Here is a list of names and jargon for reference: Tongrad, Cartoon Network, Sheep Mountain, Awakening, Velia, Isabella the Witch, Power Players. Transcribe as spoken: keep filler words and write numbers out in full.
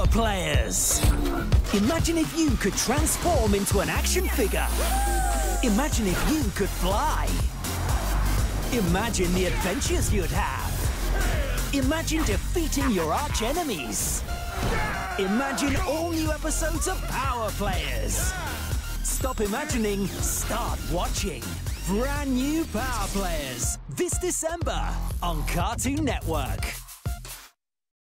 Power Players. Imagine if you could transform into an action figure. Imagine if you could fly. Imagine the adventures you'd have. Imagine defeating your arch enemies. Imagine all new episodes of Power Players. Stop imagining, start watching. Brand new Power Players this December on Cartoon Network.